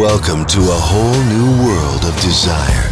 Welcome to a whole new world of desire.